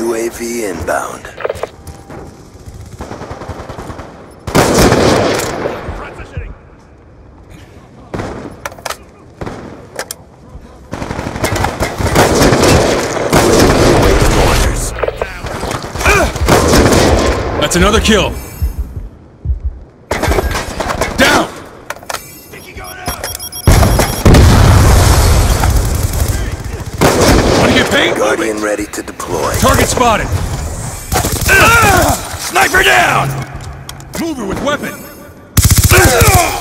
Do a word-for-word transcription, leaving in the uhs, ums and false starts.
U A V inbound. Transitioning. That's another kill. Guardian ready to deploy. Target spotted. Uh, Sniper down! Mover with weapon. Uh,